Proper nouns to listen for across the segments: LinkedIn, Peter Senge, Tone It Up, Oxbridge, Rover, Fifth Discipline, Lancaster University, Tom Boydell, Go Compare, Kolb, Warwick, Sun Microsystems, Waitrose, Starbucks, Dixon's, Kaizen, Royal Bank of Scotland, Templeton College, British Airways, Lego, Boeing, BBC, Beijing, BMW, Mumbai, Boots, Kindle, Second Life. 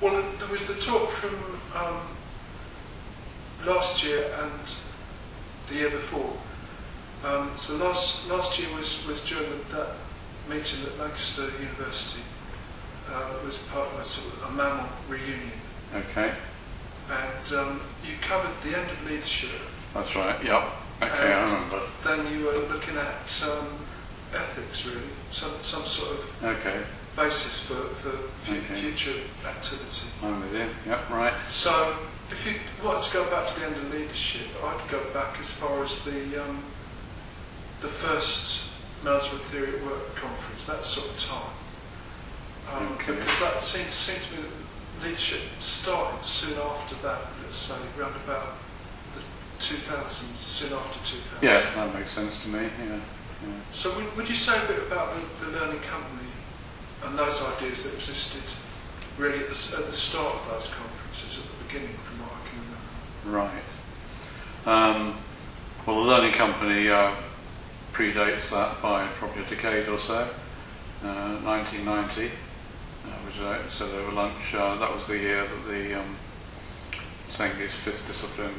Well, there was the talk from last year and the year before. So last year was during that meeting at Lancaster University. It was part of a mammal reunion. Okay. And you covered the end of leadership. That's right. Yep. Okay, I remember. Then you were looking at ethics, really, some sort of basis for future activity. I'm with you. Yep. Right. So, if you wanted to go back to the end of leadership, I'd go back as far as the first Management Theory at Work conference, that sort of time. Because that seems to me that leadership started soon after that, let's say, round about the 2000, soon after 2000. Yeah, that makes sense to me, yeah. So would you say a bit about the Learning Company and those ideas that existed really at the start of those conferences, at the beginning, from what I can remember? Right. Well, the Learning Company predates that by probably a decade or so, 1990. Which I said over lunch, that was the year that the Senge's Fifth Discipline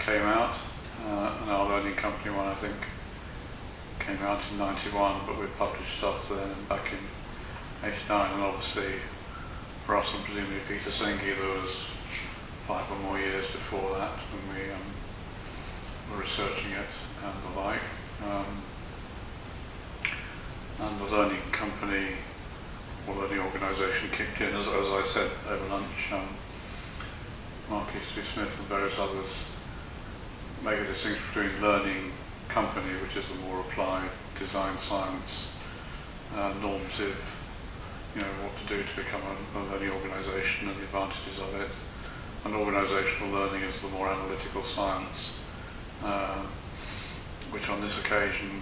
came out, and our Learning Company one, I think, came out in 91, but we published after then back in 89, and obviously for us and presumably Peter Senge, there was 5 or more years before that when we were researching it and the like. And the Learning Company, well, the organisation kicked in, as I said over lunch. Mark Eastby-Smith and various others make a distinction between Learning Company, which is the more applied design science, normative, what to do to become a learning organisation and the advantages of it, and organisational learning is the more analytical science, which on this occasion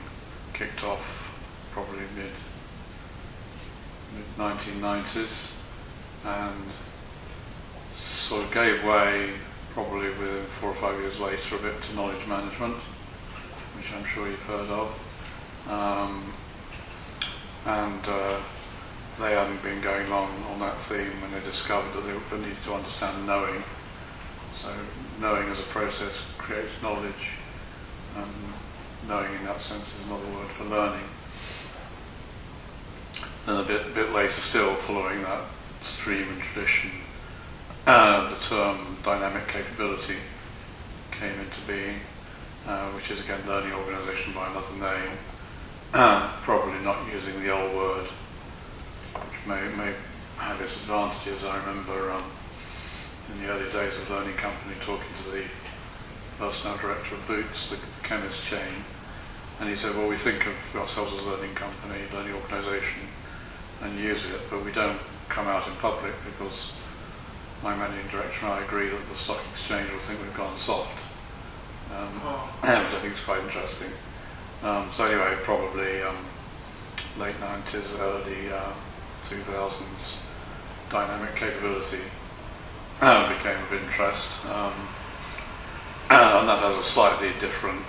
kicked off probably mid-1990s and sort of gave way probably within 4 or 5 years later a bit to knowledge management, which I'm sure you've heard of, and they hadn't been going long on that theme when they discovered that they needed to understand knowing. So knowing as a process creates knowledge, and knowing in that sense is another word for learning. And a bit later still, following that stream and tradition, the term dynamic capability came into being, which is again learning organisation by another name, probably not using the old word, which may have its advantages. I remember in the early days of Learning Company talking to the personnel director of Boots, the chemist chain, and he said, well, we think of ourselves as a learning company, learning organisation, and use it, but we don't come out in public because my managing director and I agree that the stock exchange will think we've gone soft, which I think is quite interesting. So anyway, probably late 90s, early 2000s, dynamic capability became of interest, and that has a slightly different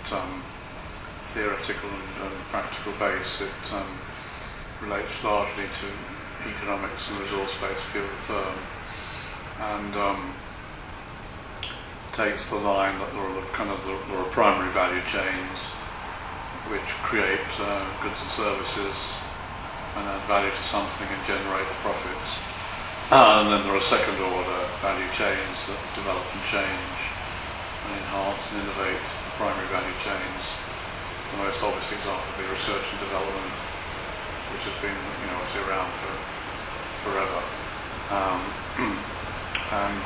theoretical and practical base. It relates largely to economics and resource-based view of the firm, and takes the line that there are primary value chains which create goods and services and add value to something and generate the profits, and then there are second-order value chains that develop and change and enhance and innovate the primary value chains. The most obvious example would be research and development, which has been, obviously around for forever, and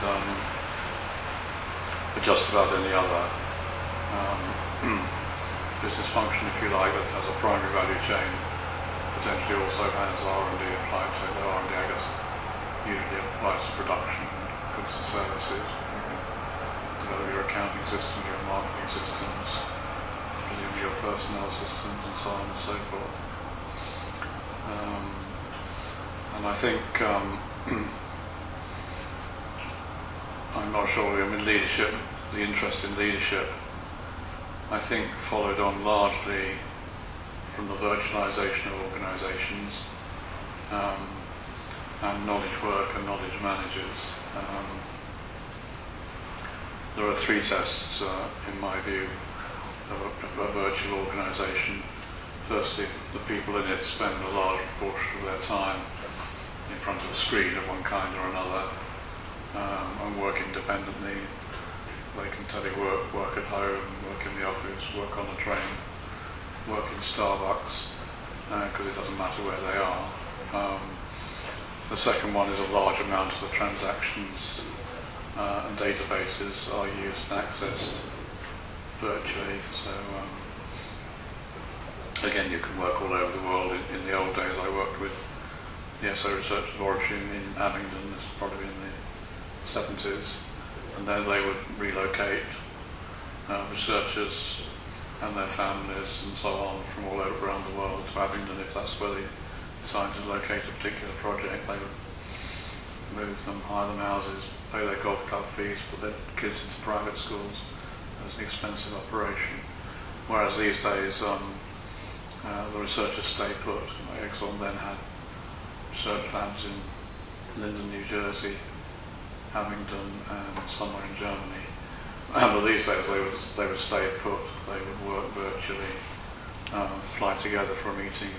just about any other business function, if you like, that has a primary value chain, potentially also has R&D applied to it. R&D, I guess, usually applies to production, goods and services. You can develop your accounting systems, your marketing systems, presumably your personnel systems, and so on and so forth. And I think, I'm not sure, leadership, the interest in leadership, I think followed on largely from the virtualization of organizations, and knowledge work and knowledge managers. There are three tests, in my view, of a virtual organisation. Firstly, the people in it spend a large proportion of their time in front of a screen of one kind or another, and work independently. They can telework, work at home, work in the office, work on a train, work in Starbucks, because it doesn't matter where they are. The second one is a large amount of the transactions and databases are used and accessed virtually. So again, you can work all over the world. In the old days, I worked with the SO Research Laboratory in Abingdon. This is probably in the 70s. And then they would relocate researchers and their families and so on from all over around the world to Abingdon. If that's where they decided to locate a particular project, they would move them, hire them houses, pay their golf club fees, put their kids into private schools. It was an expensive operation. Whereas these days, the researchers stay put. Exxon then had research labs in Linden, New Jersey, Abingdon, and somewhere in Germany. But these days they would stay put, they would work virtually, fly together for a meeting,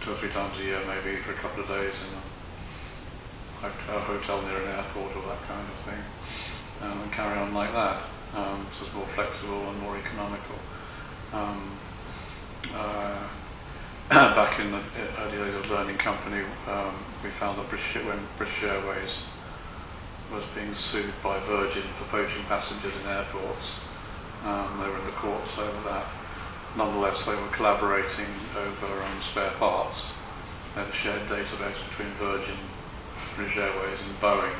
two or three times a year maybe, for a couple of days in a hotel near an airport or that kind of thing, and carry on like that. So it's more flexible and more economical. Back in the early days of Learning Company, we found that when British Airways was being sued by Virgin for poaching passengers in airports, they were in the courts over that. Nonetheless, they were collaborating over spare parts. They had a shared database between Virgin, British Airways and Boeing.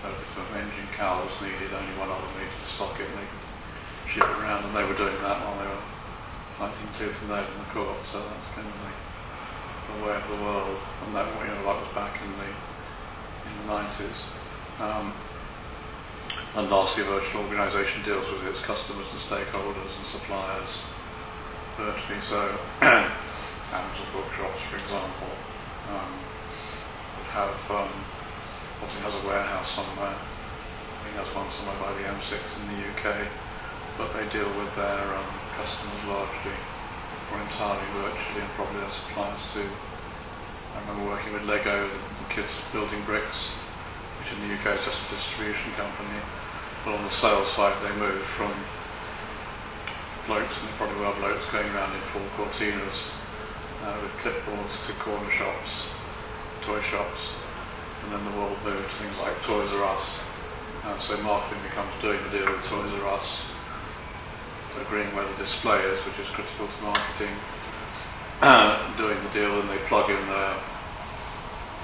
So if an engine cowl was needed, only one of them needed to stock it, and they could ship it around, and they were doing that while they were fighting tooth and nail in the court. So that's kind of the way of the world. And that, that was back in the 90s. And lastly, a virtual organisation deals with its customers and stakeholders and suppliers virtually. So Amazon Bookshops, for example, would have, obviously has a warehouse somewhere. I think there's one somewhere by the M6 in the UK, but they deal with their customers largely or entirely virtually, and probably their suppliers too. I remember working with Lego, the kids building bricks, which in the UK is just a distribution company, but on the sales side they moved from blokes, and probably were blokes, going around in full cortinas with clipboards, to corner shops, toy shops, and then the world moved to things like Toys R Us. So marketing becomes doing the deal with Toys R Us, agreeing where the display is, which is critical to marketing, doing the deal, and they plug in their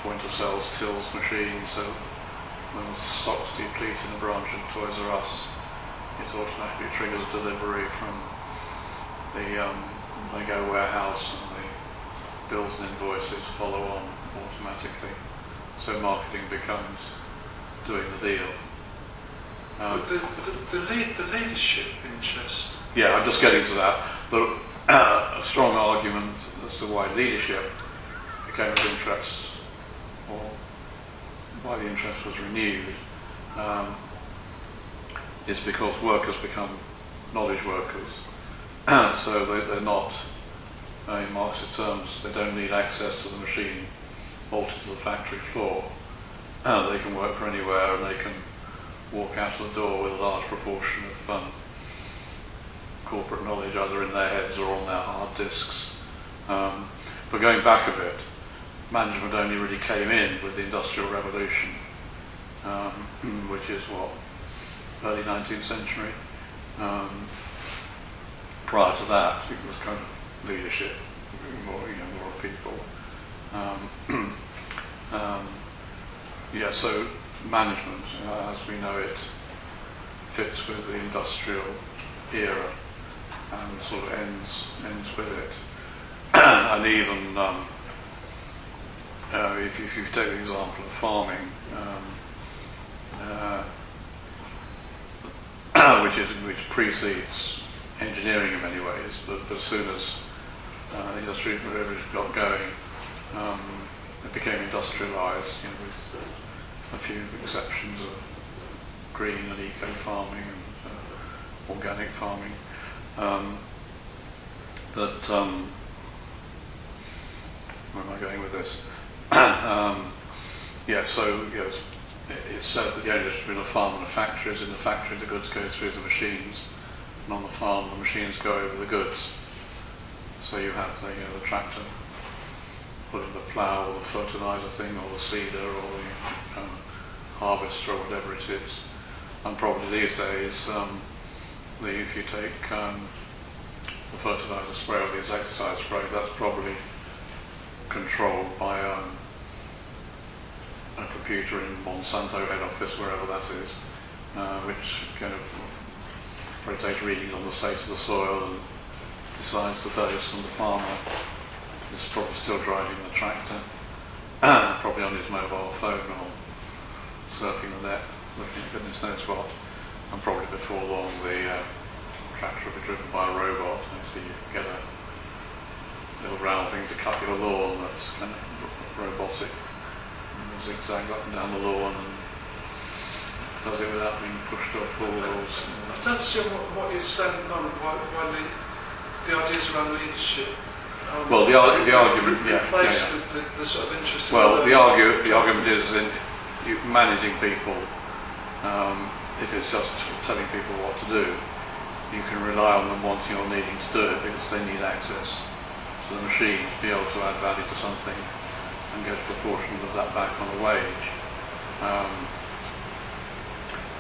point of sales tills machine, so when the stock's depleted in a branch of Toys R Us, it automatically triggers a delivery from the Lego warehouse, and the bills and invoices follow on automatically. So marketing becomes doing the deal. The leadership interest. Yeah, I'm just getting to that. But a strong argument as to why leadership became of interest, or why the interest was renewed, is because workers become knowledge workers. So they're not, in Marxist terms, they don't need access to the machine bolted to the factory floor. They can work from anywhere, and they can walk out of the door with a large proportion of corporate knowledge either in their heads or on their hard disks. But going back a bit, management only really came in with the Industrial Revolution, which is what, early 19th century. Prior to that, it was kind of leadership, more people. So management, as we know it, fits with the industrial era and sort of ends with it. And even if you take the example of farming, which precedes engineering in many ways, but as soon as the industry got going, it became industrialised, you know, with a few exceptions of green and eco-farming and organic farming. Where am I going with this? Yeah, so you know, it's said that the only difference between a farm and a factory is in the factory the goods go through the machines, and on the farm the machines go over the goods. So you have the, you know, the tractor putting the plough or the fertiliser thing or the seeder or the harvester or whatever it is. And probably these days, if you take the fertiliser spray or the insecticide spray, that's probably controlled by a computer in Monsanto head office, wherever that is, which kind of rotates readings on the state of the soil and decides the dose, and the farmer is probably still driving the tractor, probably on his mobile phone or surfing the net, looking at goodness knows what, and probably before long the tractor will be driven by a robot, and so you get a little round thing to cut your lawn that's kind of robotic, and it zigzags up and down the lawn and does it without being pushed or pulled. I don't see what you're saying at the moment, why the ideas around leadership. Well, the argument, the sort of interest. Well, the argument is in managing people. If it's just telling people what to do, you can rely on them wanting or needing to do it because they need access to the machine to be able to add value to something and get a proportion of that back on a wage.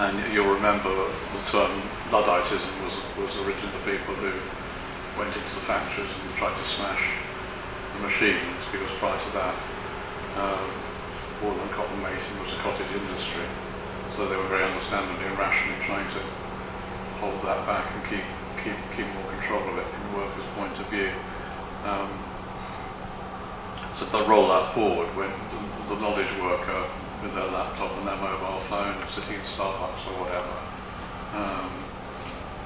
And you'll remember the term Ludditism was originally the people who went into the factories and tried to smash the machines, because prior to that, wool and cotton making was a cottage industry, so they were very understandably and rationally trying to hold that back and keep more control of it from the workers' point of view. So they'll roll that forward when the knowledge worker with their laptop and their mobile phone, sitting in Starbucks or whatever,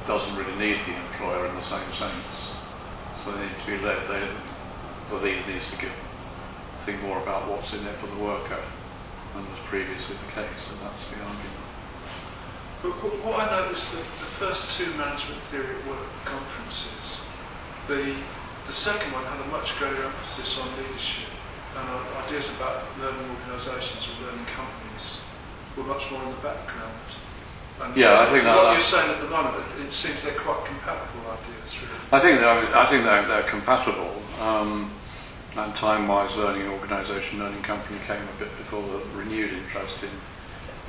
doesn't really need the employer in the same sense. So they need to be led. The leader needs to think more about what's in it for the worker than was previously the case, and that's the argument. But what I noticed that the first two Management Theory at Work conferences, the second one had a much greater emphasis on leadership, and ideas about learning organisations and learning companies were much more in the background. And yeah, I think that. What you're saying at the moment, it seems they're quite compatible ideas, really. I think they're compatible. And time-wise, learning organisation, learning company came a bit before the renewed interest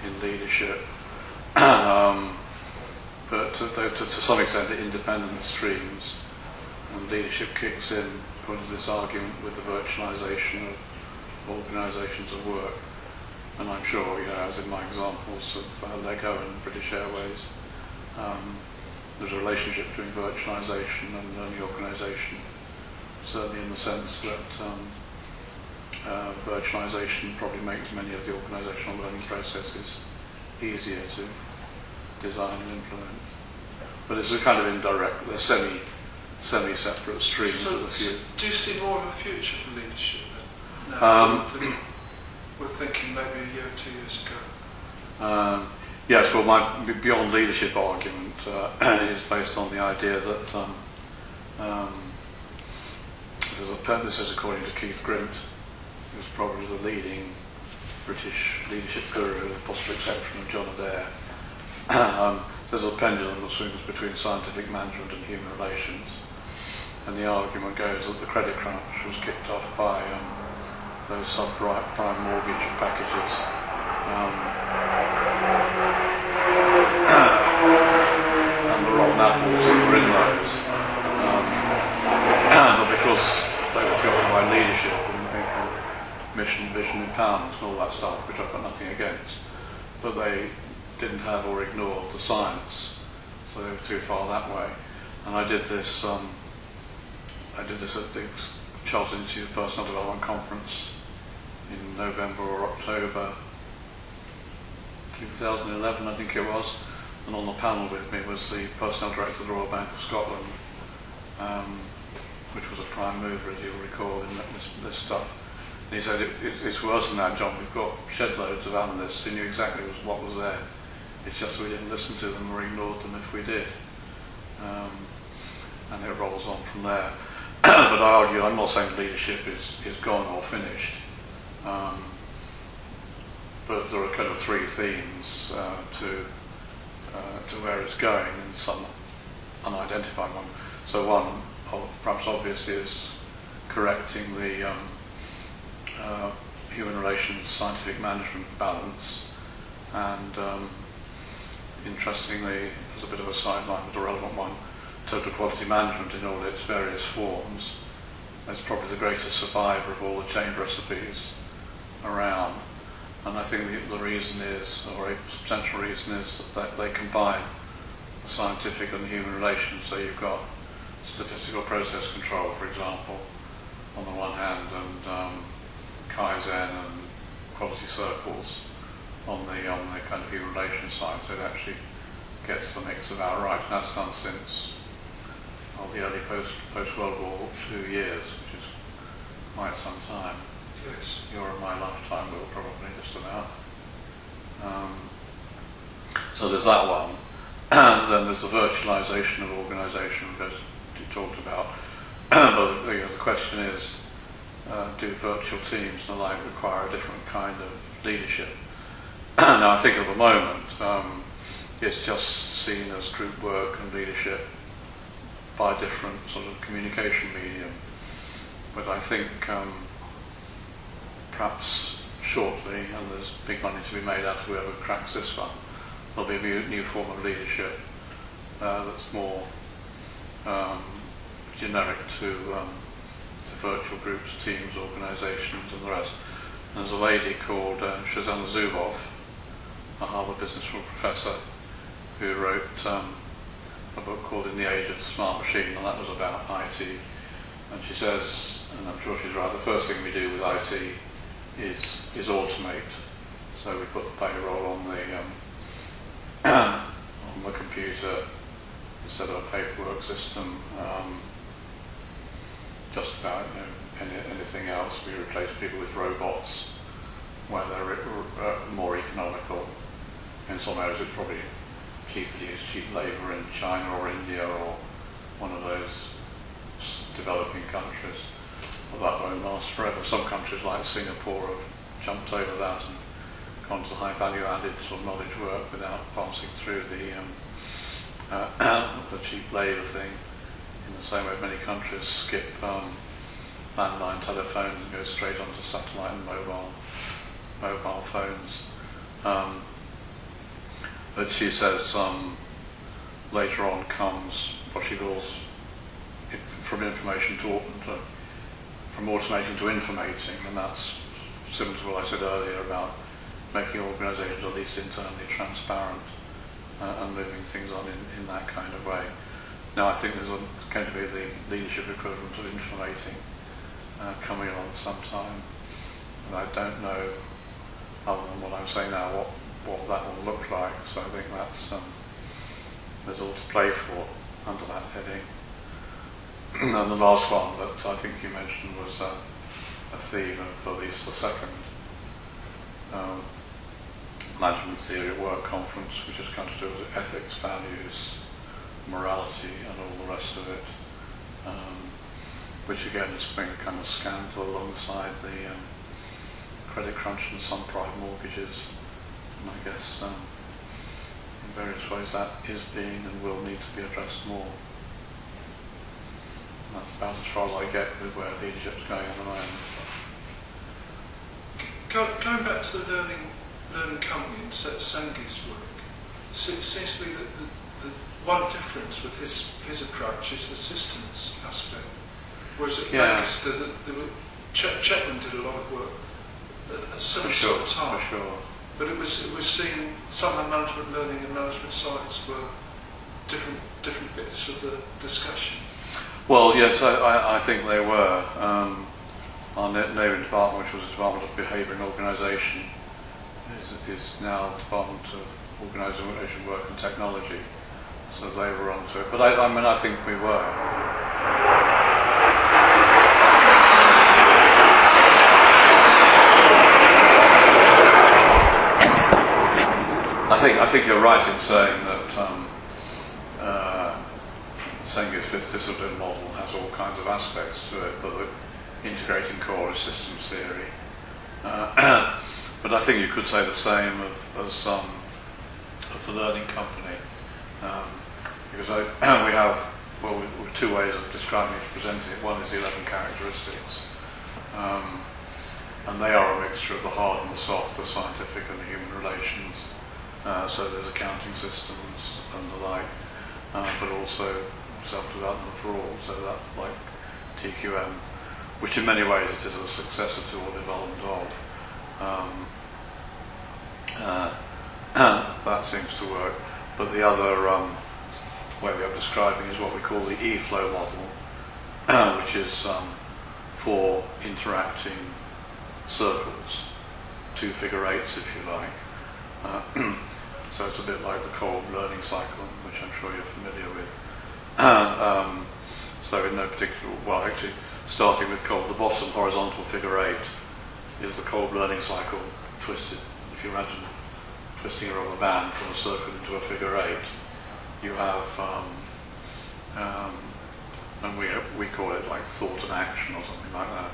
in leadership. But to some extent, they're independent streams, and leadership kicks in because of this argument with the virtualisation of organisations of work. And I'm sure, you know, as in my examples of Lego and British Airways, there's a relationship between virtualisation and learning organisation, certainly in the sense that virtualisation probably makes many of the organisational learning processes easier to design and implement. But it's a kind of indirect, they're semi-separate streams. So do you see more of a future for leadership then? No, we're thinking maybe a year or 2 years ago. Yes, well, my beyond leadership argument is based on the idea that this is according to Keith Grimt, who's probably the leading British leadership guru, with possible exception of John Adair. There's a pendulum that swings between scientific management and human relations, and the argument goes that the credit crunch was kicked off by those subprime mortgage packages. And the rotten apples that were in those. But because they were governed by leadership and mission and pounds and all that stuff, which I've got nothing against, but they didn't have or ignored the science, so they were too far that way. And I did this at the Charles Institute Personal Development Conference in November or October 2011, I think it was, and on the panel with me was the Personnel Director of the Royal Bank of Scotland, which was a prime mover, as you'll recall, in this stuff. And he said, it's worse than that, John. We've got shed loads of analysts who knew exactly what was there. It's just we didn't listen to them or ignored them if we did. And it rolls on from there. But I argue, I'm not saying leadership is gone or finished. But there are kind of three themes to where it's going, and some unidentified one. So one, perhaps obvious, is correcting the human relations scientific management balance. And interestingly, as a bit of a sideline but a relevant one, total quality management in all its various forms is probably the greatest survivor of all the change recipes around. And I think the reason is, or a potential reason is, that they combine scientific and human relations. So you've got statistical process control, for example, on the one hand, and Kaizen and quality circles on the kind of human relations side. So it actually gets the mix about right, and that's done since the early post-World War II years, which is quite some time. Yes. Your and my lifetime will probably just about. So there's that one. And then there's the virtualization of organization, which you talked about. But the question is, do virtual teams and the like require a different kind of leadership? Now, I think at the moment, it's just seen as group work and leadership by different sort of communication medium. But I think perhaps shortly, and there's big money to be made out of whoever cracks this one, there'll be a new form of leadership that's more generic to virtual groups, teams, organisations and the rest. And there's a lady called Shosanna Zuboff, a Harvard Business School professor, who wrote a book called In the Age of the Smart Machine, and that was about IT. And she says, and I'm sure she's right, the first thing we do with IT is automate. So we put the payroll on the on the computer, set up a paperwork system. Just about, you know, anything else. We replace people with robots where they're more economical. In some areas, it's probably cheaper to use cheap labour in China or India or one of those developing countries. But that won't last forever. Some countries like Singapore have jumped over that and gone to high value added sort of knowledge work without passing through the cheap labour thing. In the same way, many countries skip landline telephones and go straight onto satellite and mobile phones. But she says later on comes what she calls from automating to informating, and that's similar to what I said earlier about making organisations at least internally transparent and moving things on in that kind of way. Now, I think there's going to be the leadership equivalent of informating coming along sometime. And I don't know, other than what I'm saying now, what that will look like. So I think that's there's all to play for under that heading. And the last one that I think you mentioned was a theme of at least the second Management Theory at Work conference, which is kind of to do with ethics, values, morality and all the rest of it, which again is being a kind of scandal alongside the credit crunch and some private mortgages, and I guess in various ways that is being and will need to be addressed more. And that's about as far as I get with where leadership's going at the moment. Going back to the learning company and Senge's work, it seems to me that one difference with his approach is the systems aspect. Whereas at Lancaster, Chetland did a lot of work at a similar sort of time. For sure. But it was seen somehow management learning and management science were different bits of the discussion. Well, yes, I think they were. Our neighbouring department, which was the Department of Behaviour and Organisation, is now the Department of Organisation, Work and Technology. So they were onto it, but I mean, I think we were. I think you're right in saying that Senge's Fifth Discipline model has all kinds of aspects to it, but the integrating core is systems theory. But I think you could say the same of the Learning Company, because we have, well, we've two ways of describing it, presenting it. One is the 11 characteristics, and they are a mixture of the hard and the soft, the scientific and the human relations. So there's accounting systems and the like, but also self-development for all. So that, like TQM, which in many ways it is a successor to or development of. That seems to work. But the other way we are describing is what we call the E-flow model, which is four interacting circles, two figure eights if you like. So it's a bit like the Kolb learning cycle, which I'm sure you're familiar with. So in no particular, well, actually starting with Kolb, the bottom horizontal figure eight is the Kolb learning cycle twisted. If you imagine twisting a rubber band from a circle into a figure eight, you have, and we call it like thought and action or something like that.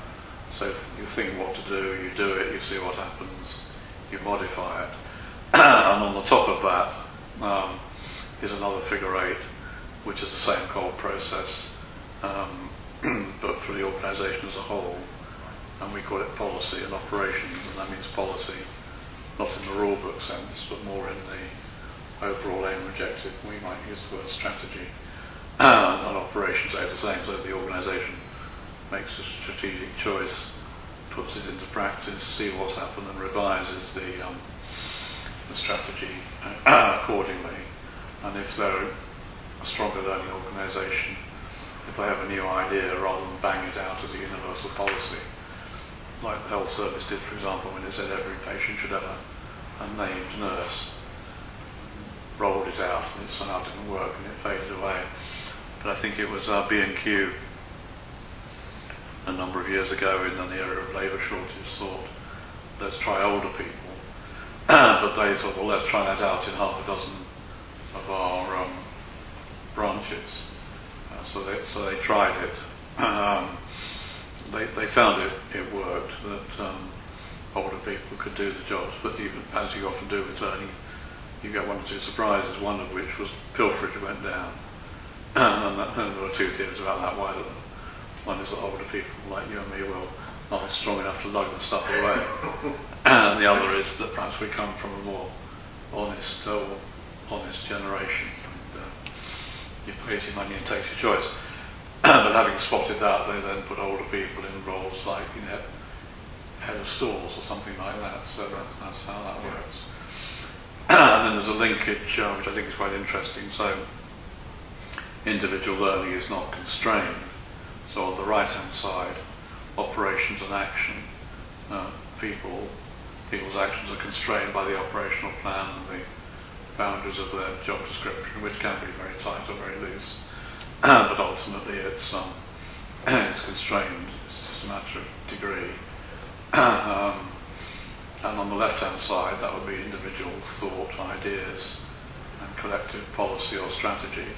So you think what to do, you do it, you see what happens, you modify it. And on the top of that is another figure eight, which is the same Kolb process, but for the organisation as a whole. And we call it policy and operations, and that means policy, not in the rule book sense, but more in the overall aim and objective. We might use the word strategy, and operations are the same, so the organisation makes a strategic choice, puts it into practice, see what's happened, and revises the strategy accordingly. And if they're a stronger learning organisation, if they have a new idea, rather than bang it out as a universal policy, like the health service did, for example, when it said every patient should have a named nurse, rolled it out, and it somehow didn't work, and it faded away. But I think it was B&Q a number of years ago in an era of labour shortage thought, let's try older people. But they thought, well, let's try that out in half a dozen of our branches. So they tried it. They found it worked, that older people could do the jobs, but even, as you often do with learning, you get one or two surprises, one of which was pilferage went down. And there are two theories about that. One is that older people like you and me aren't strong enough to lug the stuff away. And the other is that perhaps we come from a more honest generation, and you pay your money and take your choice. But having spotted that, they then put older people in roles like, you know, head of stores or something like that. So that's how that works. And then there's a linkage, which I think is quite interesting. So individual learning is not constrained. So on the right-hand side, operations and action. People's actions are constrained by the operational plan and the boundaries of their job description, which can be very tight or very loose. But ultimately it's constrained, it's just a matter of degree. And on the left-hand side, that would be individual thought, ideas, and collective policy or strategy.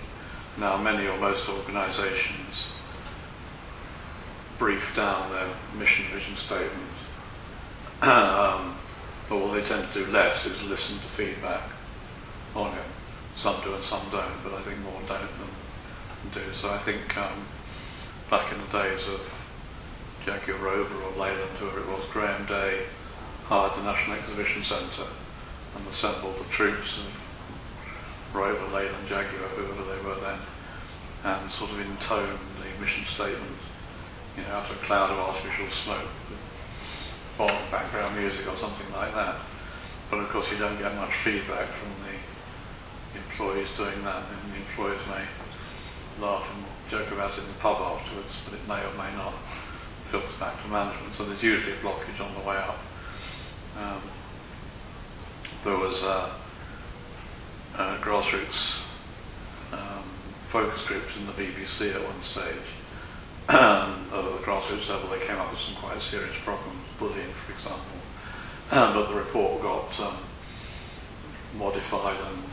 Now, many or most organisations brief down their mission, vision statement, but what they tend to do less is listen to feedback on it. Some do and some don't, but I think more don't than do. So I think back in the days of Jaguar, Rover or Leyland, whoever it was, Graham Day hired the National Exhibition Centre and assembled the troops of Rover, Leyland, Jaguar, whoever they were then, and sort of intoned the mission statement, you know, out of a cloud of artificial smoke or background music or something like that. But of course you don't get much feedback from the employees doing that, and the employees may laugh and joke about it in the pub afterwards, but it may or may not filter back to management. So there's usually a blockage on the way up. There was grassroots focus groups in the BBC at one stage. At the grassroots level, they came up with some quite serious problems, bullying, for example. But the report got modified and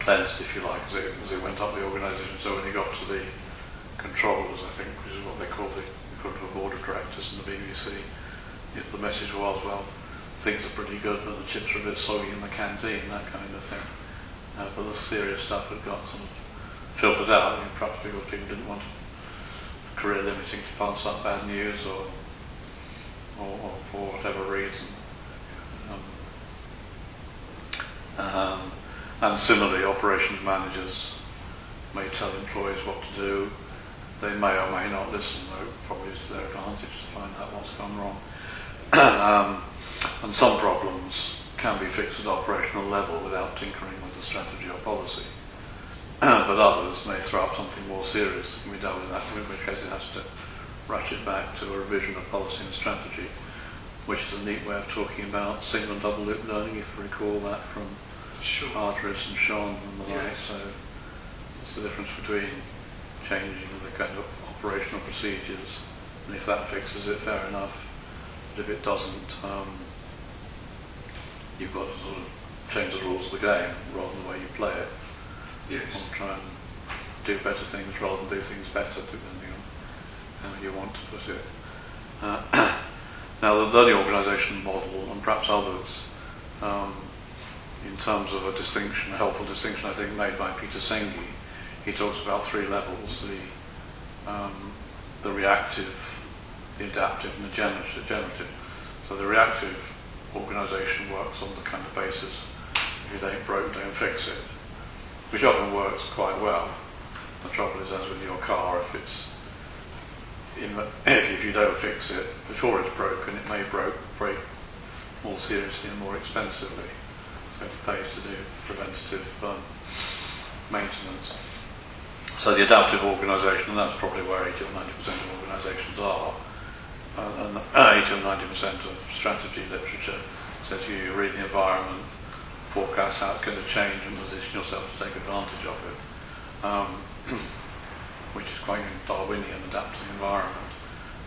cleansed, if you like, as it went up the organisation. So when you got to the controllers, I think, which is what they call the equivalent of board of directors in the BBC, if the message was, well, things are pretty good, but the chips are a bit soggy in the canteen, that kind of thing. But the serious stuff had got sort of filtered out. I mean, perhaps people didn't want the career limiting to pass up bad news, or for whatever reason. And similarly, operations managers may tell employees what to do. They may or may not listen, though it probably is to their advantage to find out what's gone wrong. And some problems can be fixed at operational level without tinkering with the strategy or policy. But others may throw up something more serious that can be done with that, in which case it has to ratchet back to a revision of policy and strategy, which is a neat way of talking about single and double loop learning, if you recall that from Arteris and Sean and the like. So it's the difference between changing the kind of operational procedures, and if that fixes it, fair enough. But if it doesn't, you've got to sort of change the rules of the game rather than the way you play it. Yes. Or try and do better things rather than do things better, depending on how you want to put it. Now, the learning organisation model, and perhaps others, in terms of a distinction, a helpful distinction, I think, made by Peter Senge, he talks about three levels: the reactive, the adaptive, and the generative. So the reactive organisation works on the kind of basis, if it ain't broke, don't fix it, which often works quite well. The trouble is, as with your car, if you don't fix it before it's broken, it may break more seriously and more expensively. So it pays to do preventative maintenance. So the adaptive organisation, and that's probably where 80 or 90% of organisations are, and 80 or 90% of strategy literature says you read the environment, forecast how it's going to change, and position yourself to take advantage of it, which is quite a Darwinian adaptive environment.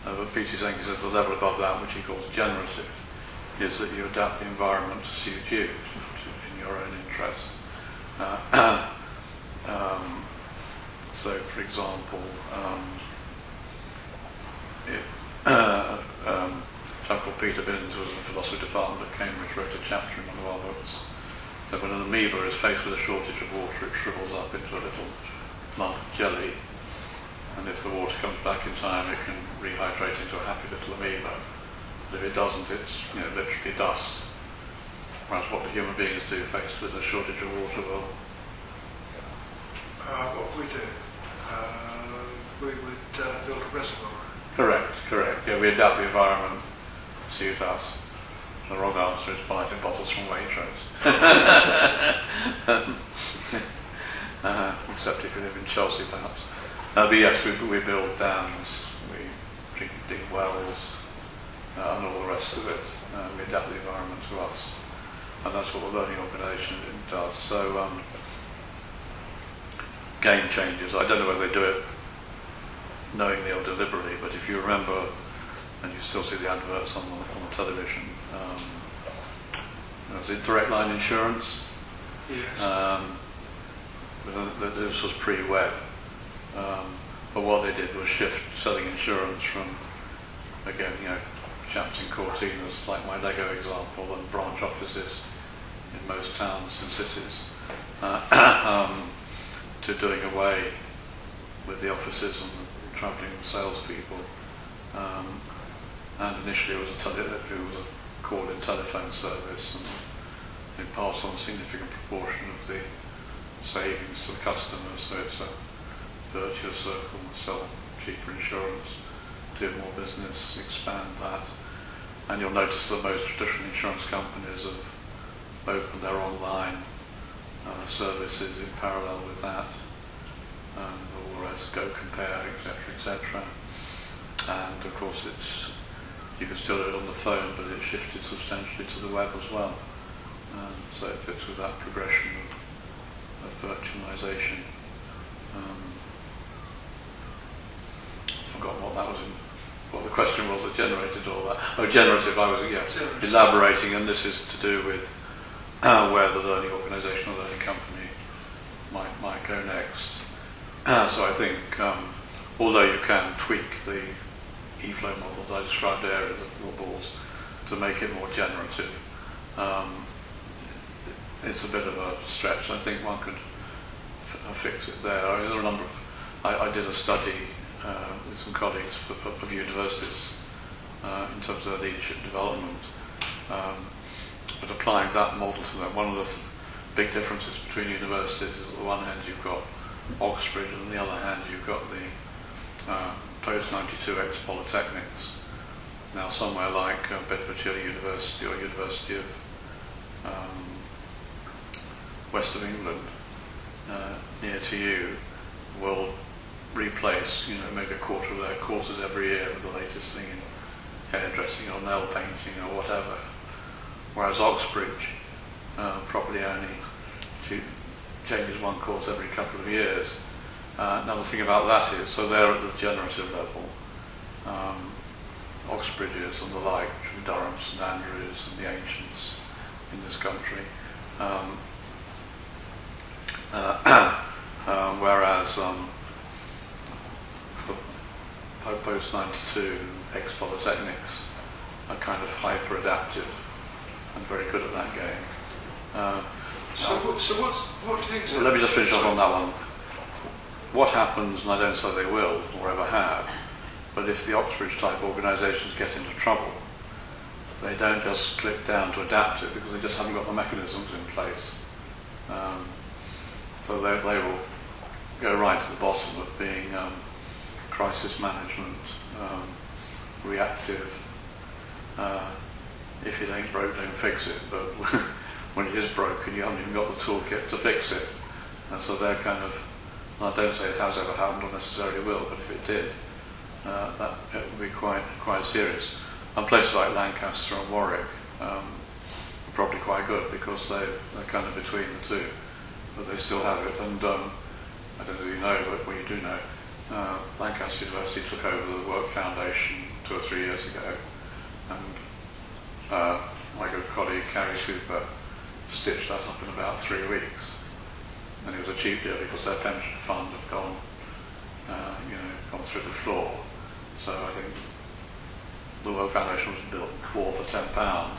But Peter Senge says the level above that, which he calls generative, is that you adapt the environment to suit you, in your own interest. So, for example, a chap called Peter Binns, who was in the philosophy department at Cambridge, wrote a chapter in one of our books that when an amoeba is faced with a shortage of water, it shrivels up into a little lump of jelly, and if the water comes back in time, it can rehydrate into a happy little amoeba. But if it doesn't, it's literally dust. Whereas what do human beings do faced with a shortage of water? Well, what we do, we would build a reservoir. Correct. Yeah, we adapt the environment to suit us. The wrong answer is biting bottles from Waitrose. Except if you live in Chelsea, perhaps. But yes, we build dams, we dig wells, and all the rest of it. We adapt the environment to us, and that's what the learning organisation does. So game changes. I don't know whether they do it knowingly or deliberately, but if you remember, and you still see the adverts on the television, was it Direct Line Insurance? Yes. This was pre-web. But what they did was shift selling insurance from, again, chaps in Cortinas, like my Lego example, and branch offices in most towns and cities, to doing away with the offices and the travelling salespeople. And initially it was a call-in telephone service, and they passed on a significant proportion of the savings to the customers, so it's a virtuous circle: sell cheaper insurance, do more business, expand that. And you'll notice that most traditional insurance companies have opened their online services in parallel with that, and all the rest, Go Compare, etc., etc. And of course, you can still do it on the phone, but it's shifted substantially to the web as well. So it fits with that progression of virtualisation. Forgotten what the question was that generated all that. Oh, generative. I was elaborating, and this is to do with where the learning organisation or learning company might go next. So I think, although you can tweak the e-flow models I described earlier, the balls, to make it more generative, it's a bit of a stretch. I think one could fix it there. I mean, there are a number of, I did a study with some colleagues of universities in terms of their leadership development, but applying that model to them. One of the big differences between universities is, on the one hand, you've got Oxbridge, and on the other hand, you've got the post-92 ex-polytechnics. Now, somewhere like Bedfordshire University or University of West of England, near to you, will replace, you know, maybe a quarter of their courses every year with the latest thing in hairdressing or nail painting or whatever. Whereas Oxbridge probably only changes one course every couple of years. Another thing about that is, so they're at the generative level. Oxbridges and the like, Durhams and Andrews and the ancients in this country. Whereas post-92 ex-polytechnics are kind of hyper-adaptive and very good at that game. So what things... Well, let me just finish up on that one. What happens, and I don't say they will or ever have, but if the Oxbridge-type organisations get into trouble, they don't just click down to adaptive because they just haven't got the mechanisms in place. So they will go right to the bottom of being crisis management, reactive. If it ain't broke, don't fix it. But when it is broken, you haven't even got the toolkit to fix it. And so they're kind of, and I don't say it has ever happened or necessarily will, but if it did, that would be quite serious. And places like Lancaster and Warwick are probably quite good because they're kind of between the two, but they still have it. And I don't know if you know, but well, you do know, Lancaster University took over the Work Foundation 2 or 3 years ago, and my good colleague Carrie Cooper stitched that up in about 3 weeks, and it was a cheap deal because their pension fund had gone, gone through the floor. So I think the Work Foundation was built for £10.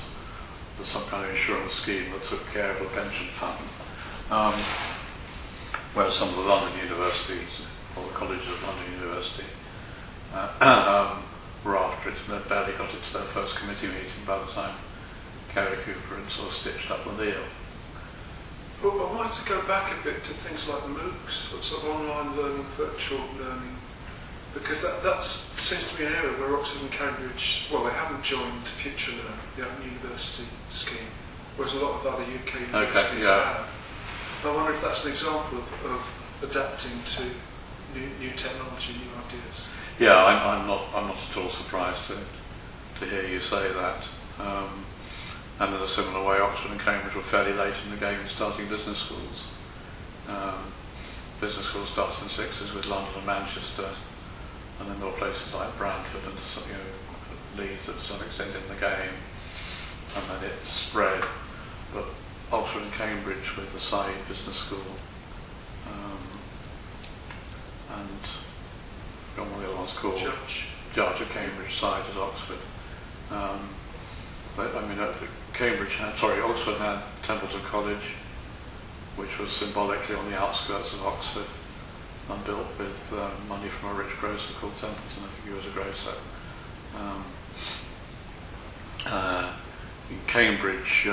There's some kind of insurance scheme that took care of the pension fund. Whereas some of the London universities, or the colleges of London University, were after it, and they barely got it to their first committee meeting by the time Carrie Cooper had sort of stitched up the deal. Well, I wanted to go back a bit to things like MOOCs, sort of online learning, virtual learning, because that seems to be an area where Oxford and Cambridge, well, they haven't joined Future Learn, the Open University scheme, whereas a lot of other UK universities have. I wonder if that's an example of adapting to new technology, new ideas. Yeah, I'm not at all surprised to hear you say that. And in a similar way, Oxford and Cambridge were fairly late in the game in starting business schools. Business schools started in the 60s with London and Manchester, and then there were places like Bradford and Leeds that to some extent in the game, and then it spread. But Oxford and Cambridge with the side business school, and one of the other ones called Judge of Cambridge, side at Oxford. Oxford had Templeton College, which was symbolically on the outskirts of Oxford and built with money from a rich grocer called Templeton. I think he was a grocer. In Cambridge,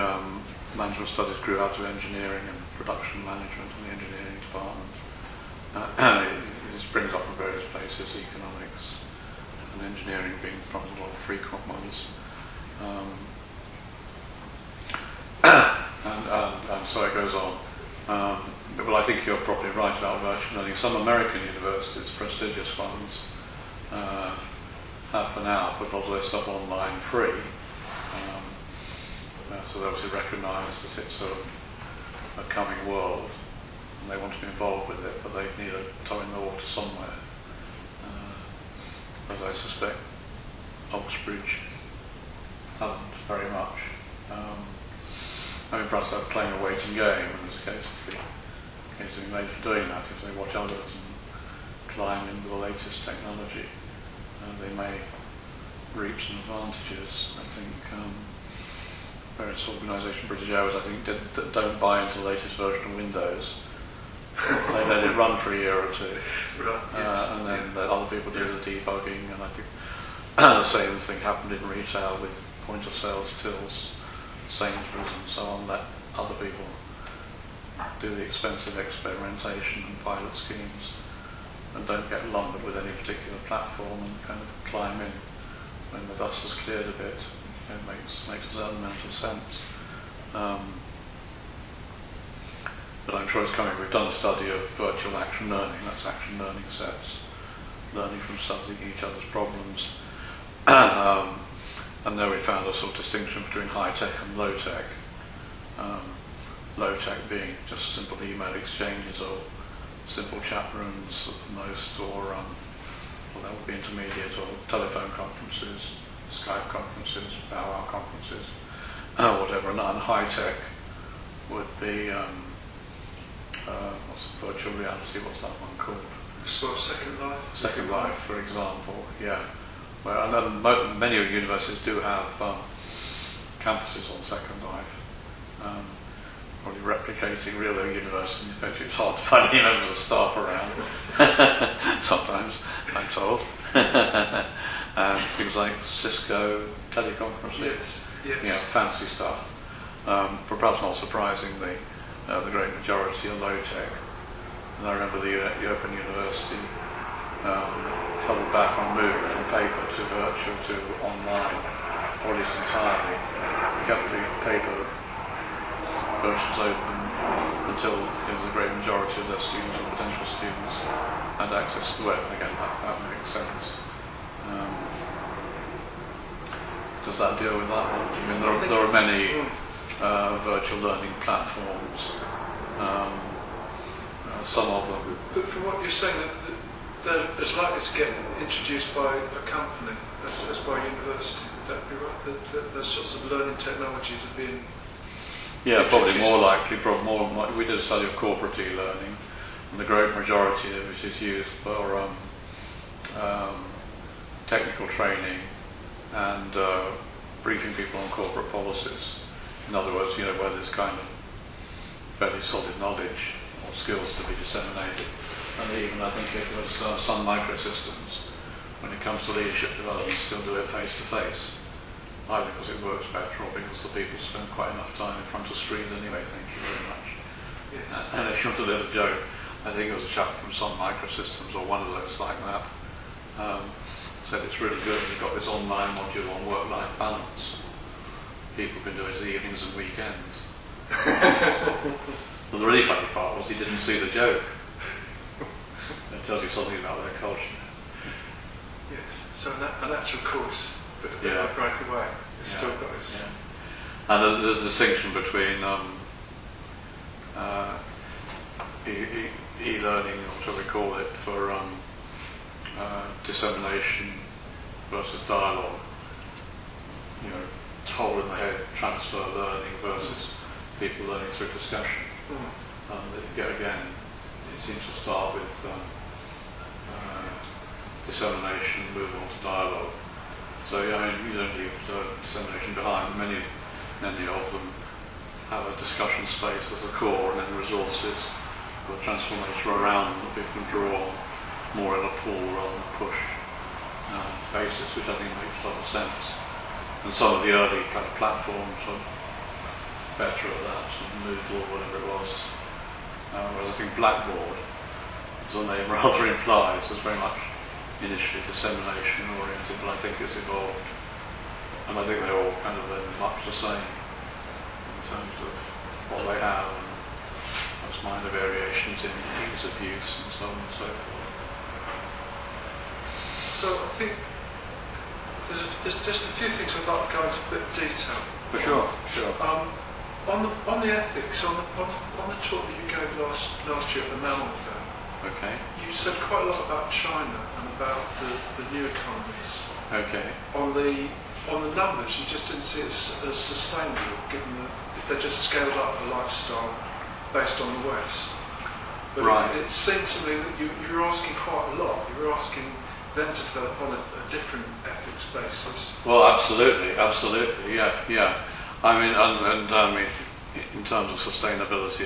management studies grew out of engineering and production management and the engineering department. It brings up in various places, economics and engineering being probably a lot of frequent ones. And so it goes on. Well, I think you're probably right about virtual learning. Some American universities, prestigious ones, have for now put a lot of their stuff online free. So they obviously recognise that it's a coming world and they want to be involved with it, but they need a toe in the water somewhere. But I suspect Oxbridge haven't very much. I mean, perhaps they'll claim a waiting game in this case if they're made for doing that. If they watch others and climb into the latest technology, they may reap some advantages. I think various organisations, British Airways, I think, don't buy into the latest version of Windows. They let it run for a year or two, right, yes. And then let other people do the debugging. And I think the same thing happened in retail with point of sales tills, Sainsbury's and so on, that other people do the expensive experimentation and pilot schemes and don't get lumbered with any particular platform and kind of climb in when the dust has cleared a bit. It makes a certain amount of sense. But I'm sure it's coming. We've done a study of virtual action learning. That's action learning sets, learning from studying each other's problems. And there we found a sort of distinction between high-tech and low-tech. Low-tech being just simple email exchanges or simple chat rooms at the most, or well, that would be intermediate, or telephone conferences, Skype conferences, powwow conferences, whatever. And high-tech would be, what's virtual reality, what's that one called? Sort of Second Life. Second Life, for example, yeah. Well, I know many universities do have campuses on Second Life, probably replicating real university. In fact, it's hard to find any members of staff around, sometimes, I'm told. Things like Cisco teleconferences, yes. You know, fancy stuff. But perhaps not surprisingly, the great majority are low-tech. And I remember the Open University held back on moving from paper to virtual to online, or at least entirely. We kept the paper versions open until the great majority of their students or potential students had access to the web. Again, that makes sense. Does that deal with that one? I mean, there are many virtual learning platforms. Some of them. But from what you're saying, they're as likely to get introduced by a company as by a university. Would that be right? Those sorts of learning technologies are being introduced. Probably more likely. We did a study of corporate e-learning, and the great majority of it is used for technical training and briefing people on corporate policies. In other words, where there's kind of fairly solid knowledge or skills to be disseminated. And even I think it was Sun Microsystems, when it comes to leadership development, still do it face-to-face, either because it works better or because the people spend quite enough time in front of screens anyway, thank you very much. Yes. And if you want a little joke, I think it was a chap from Sun Microsystems or one of those like that, said it's really good we've got this online module on work-life balance. People can do it evenings and weekends. Well, the really funny part was he didn't see the joke. That tells you something about their culture. Yes, so an actual course, but a breakaway. It's still got its. Yeah. And there's a distinction between e-learning, or whatever we call it, for dissemination versus dialogue. Hole in the head transfer learning versus people learning through discussion. Again, it seems to start with dissemination, move on to dialogue. So you don't leave dissemination behind. Many of them have a discussion space as the core, and then resources or transformation around them that people can draw more in a pull rather than a push basis, which I think makes a lot of sense. And some of the early kind of platforms were better at that, Moodle or whatever it was. Whereas I think Blackboard, as the name rather implies, was very much initially dissemination oriented, but I think it's evolved. And I think they're all kind of much the same in terms of what they have, and those minor variations in ease of use and so on and so forth. So I think there's just a few things I'd like to go into a bit of detail. For sure, sure. On the ethics, on the talk that you gave last year at the Mellon Fair, okay, you said quite a lot about China and about the new economies. Okay. On the on the numbers, you just didn't see it as sustainable, given that if they just scaled up the lifestyle based on the waste. But right. It seemed to me that you were asking quite a lot. You were asking them to develop on a different ethics basis. Well, absolutely, absolutely, yeah, yeah. I mean, and in terms of sustainability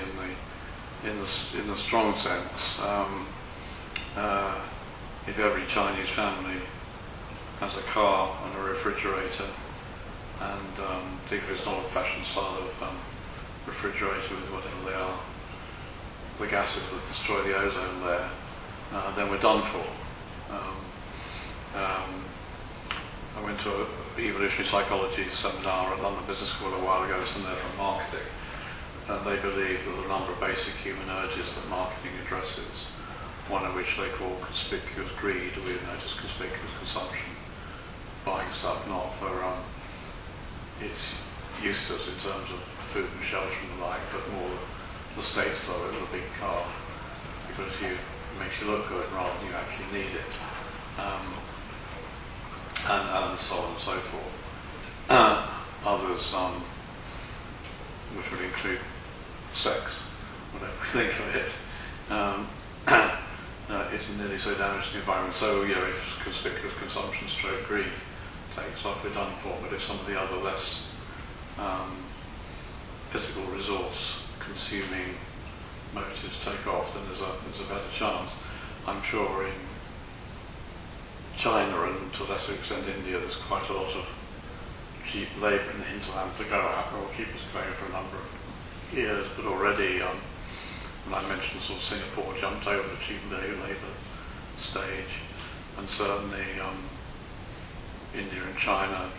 in the strong sense, if every Chinese family has a car and a refrigerator, and particularly it's an old-fashioned style of refrigerator with whatever they are, the gases that destroy the ozone layer, then we're done for. I went to an evolutionary psychology seminar at London Business School a while ago, some there from marketing, and they believe that the number of basic human urges that marketing addresses, one of which they call conspicuous greed, we've noticed conspicuous consumption, buying stuff not for its useless in terms of food and shelter and the like, but more the status of it, the big car, because it makes you look good rather than you actually need it. And so on and so forth. Others, which would include sex, whatever we think of it, isn't nearly so damaged to the environment. So, you know, if conspicuous consumption stroke greed takes off, we're done for. But if some of the other less physical resource consuming motives take off, then there's a better chance. I'm sure in China and to a lesser extent India, there's quite a lot of cheap labour in the hinterland to go at, or keep us going for a number of years. But already, and I mentioned sort of Singapore jumped over the cheap labour stage, and certainly India and China,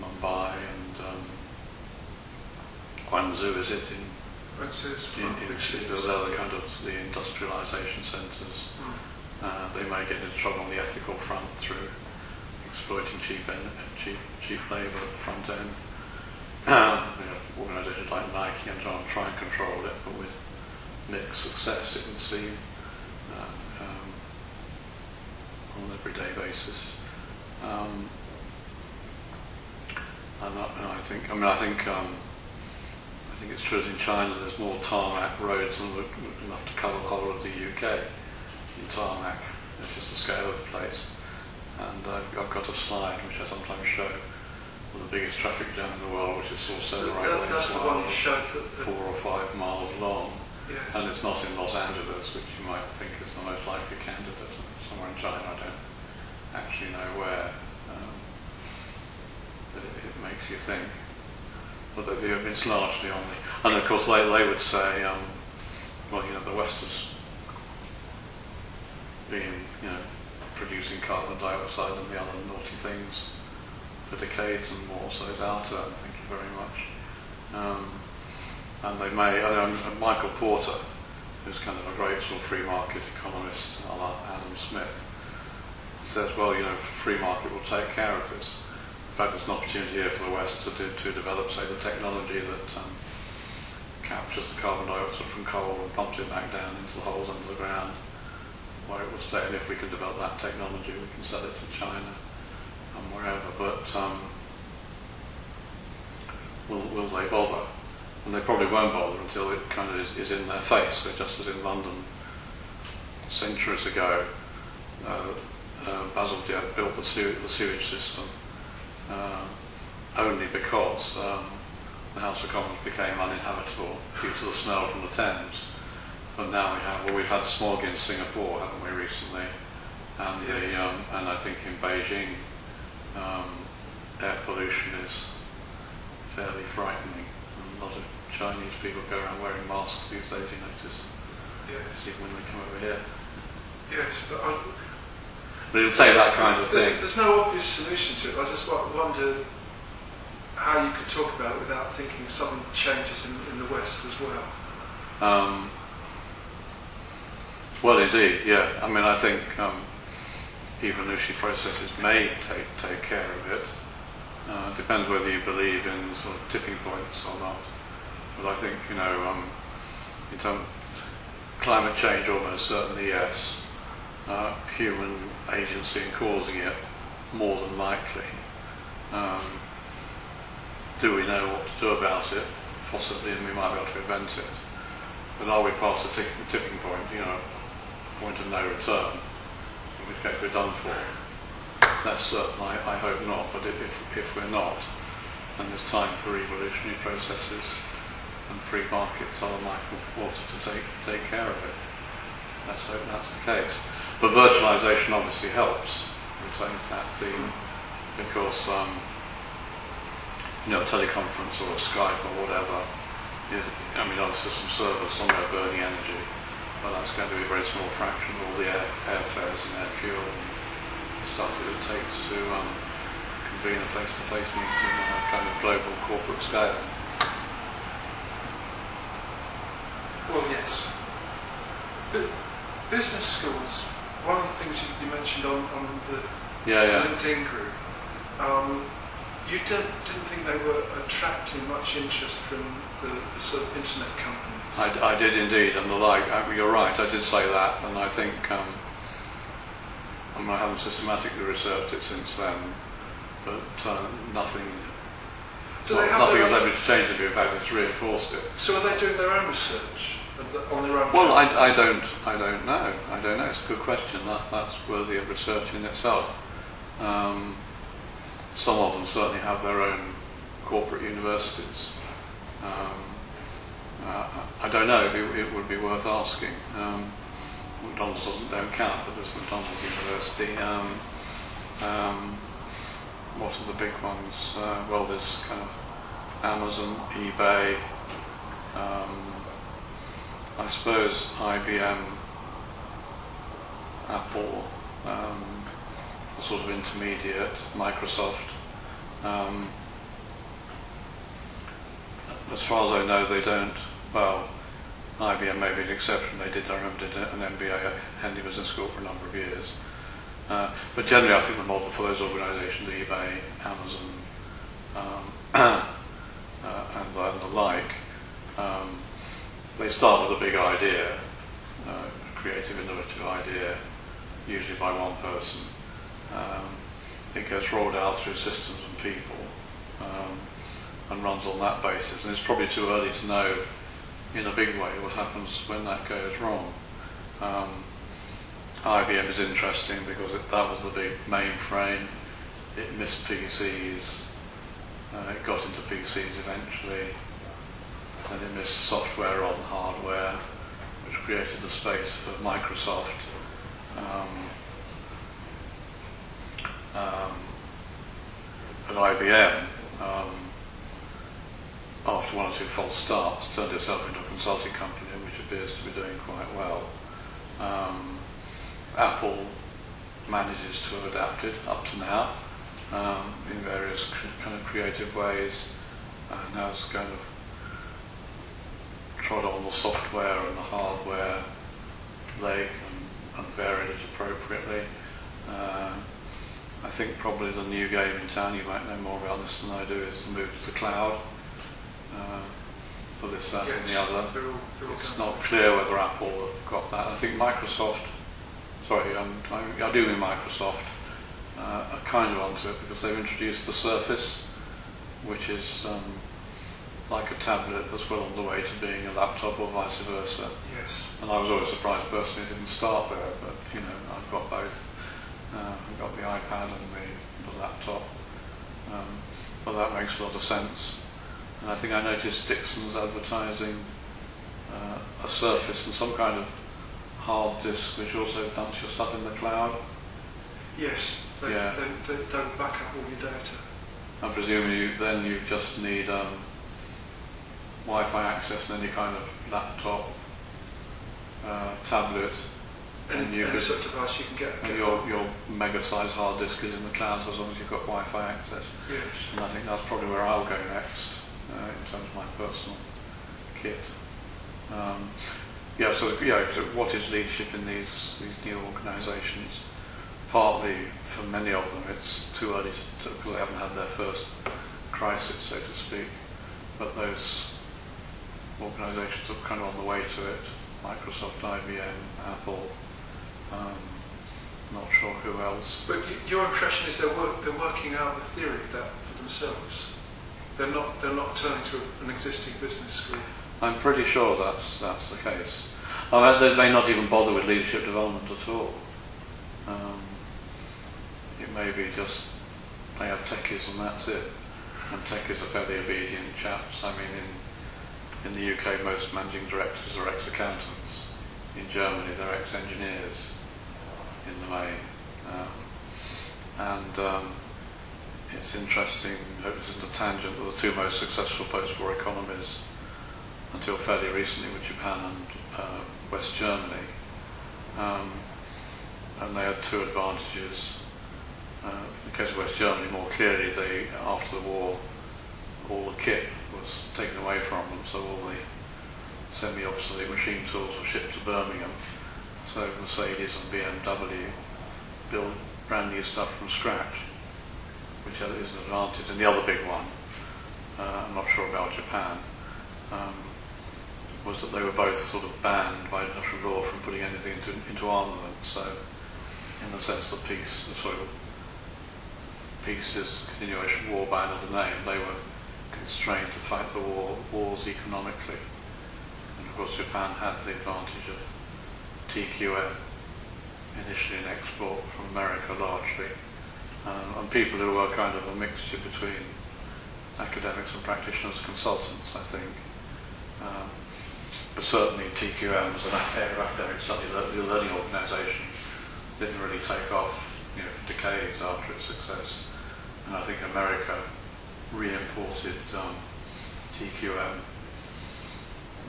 Mumbai and Guangzhou is it in kind of the industrialisation centres. They may get into trouble on the ethical front through exploiting cheap labour at the front end. Organisations like Nike and John try and control it, but with mixed success, it would seem, on an everyday basis. I think it's true that in China there's more tarmac roads than enough to cover the whole of the UK. In tarmac, this is the scale of the place, and I've got a slide which I sometimes show of the biggest traffic jam in the world, which is also the 4 or 5 miles long, yes. And it's not in Los Angeles, which you might think is the most likely candidate, somewhere in China, I don't actually know where, but it makes you think. But it's largely on the, and of course they would say, well, you know, the West is being, you know, producing carbon dioxide and the other naughty things for decades and more, so it's our turn, thank you very much. And they may, Michael Porter, who's kind of a great sort of free market economist, a la Adam Smith, says, well, you know, free market will take care of this. In fact, there's an opportunity here for the West to develop, say, the technology that captures the carbon dioxide from coal and pumps it back down into the holes under the ground, where it will stay, and if we can develop that technology, we can sell it to China and wherever. But will they bother? And they probably won't bother until it kind of is in their face. So just as in London centuries ago, Bazalgette built the sewage system only because the House of Commons became uninhabitable due to the smell from the Thames. But now we have, well, we've had smog in Singapore, haven't we, recently? And the, and I think in Beijing, air pollution is fairly frightening. And a lot of Chinese people go around wearing masks these days, you notice, yes. Even when they come over here. Yes, but it'll take that kind of thing. There's no obvious solution to it. I just wonder how you could talk about it without thinking something changes in the West as well. Well, indeed, yeah. I mean, I think evolutionary processes may take care of it. Depends whether you believe in sort of tipping points or not. But I think, you know, in terms of climate change, almost certainly yes. Human agency in causing it, more than likely. Do we know what to do about it? Possibly, and we might be able to invent it. But are we past the tipping point, you know, point of no return, in which case we're done for? That's certain, I hope not, but if we're not, then there's time for evolutionary processes and free markets are likely to take care of it. Let's hope that's the case. But virtualization obviously helps, returning to that theme, because you know, a teleconference or a Skype or whatever is, I mean, obviously some servers somewhere burning energy, but that's going to be a very small fraction of all the airfares and air fuel and stuff that it takes to convene a face-to-face meeting on a kind of global corporate scale. Well, yes. But business schools, one of the things you mentioned on the LinkedIn group, you didn't think they were attracting much interest from the sort of internet companies. I did indeed, and the like. You're right, I did say that, and I think I mean, I haven't systematically researched it since then, but nothing. Well, nothing has ever changed it. In fact, it's reinforced it. So are they doing their own research on their own? Well, I don't know. I don't know. It's a good question. That's worthy of research in itself. Some of them certainly have their own corporate universities. I don't know. It would be worth asking. McDonald's don't count, but there's McDonald's University. What are the big ones? Well, there's kind of Amazon, eBay. I suppose IBM, Apple, a sort of intermediate, Microsoft. As far as I know, they don't. Well, IBM may be an exception. They did. I remember did an MBA at Henley Business School for a number of years. But generally, I think the model for those organisations, eBay, Amazon, and the like, they start with a big idea, creative, innovative idea, usually by one person. It gets rolled out through systems and people, and runs on that basis. And it's probably too early to know, in a big way, what happens when that goes wrong. IBM is interesting because that was the big mainframe. It missed PCs. It got into PCs eventually, and it missed software on hardware, which created the space for Microsoft. At IBM, after one or two false starts, turned itself into a consulting company, which appears to be doing quite well. Apple manages to adapt it up to now in various kind of creative ways, and has kind of trod on the software and the hardware leg and varied it appropriately. I think probably the new game in town, you might know more about this than I do, is the move to the cloud for this, that, and the other. It's not clear whether Apple have got that. I think Microsoft. Sorry, I do mean Microsoft, are kind of onto it because they've introduced the Surface, which is like a tablet that's well on the way to being a laptop or vice versa. Yes. And I was always surprised personally it didn't start there, but you know, I've got both. I've got the iPad and the laptop, but that makes a lot of sense. And I think I noticed Dixon's advertising a Surface and some kind of hard disk, which also dumps your stuff in the cloud. Yes, they don't back up all your data. I presume you just need Wi-Fi access and any kind of laptop, tablet, any sort of device you can get. And your mega-sized hard disk is in the cloud, so as long as you've got Wi-Fi access. Yes. And I think that's probably where I'll go next in terms of my personal kit. So what is leadership in these new organisations? Partly, for many of them, it's too early because they haven't had their first crisis, so to speak. But those organisations are kind of on the way to it: Microsoft, IBM, Apple, Not sure who else. But your impression is they're working out the theory of that for themselves. They're not turning to an existing business school. I'm pretty sure that's the case. I mean, they may not even bother with leadership development at all. It may be just they have techies and that's it. And techies are fairly obedient chaps. I mean, in the UK, most managing directors are ex-accountants. In Germany, they're ex-engineers in the main. It's interesting, it's in the tangent, that the two most successful post-war economies until fairly recently were Japan and West Germany. And they had two advantages. In the case of West Germany, more clearly, after the war, all the kit was taken away from them, so all the semi-obsolete machine tools were shipped to Birmingham. So Mercedes and BMW built brand new stuff from scratch, which is an advantage. And the other big one, I'm not sure about Japan, was that they were both sort of banned by international law from putting anything into armament. So, in the sense that peace is continuation war by another name. They were constrained to fight the wars economically, and of course Japan had the advantage of TQM, initially an export from America largely, and people who were kind of a mixture between academics and practitioners, consultants, I think. But certainly TQM was an academic study, the learning organisation didn't really take off, you know, for decades after its success. And I think America re-imported TQM.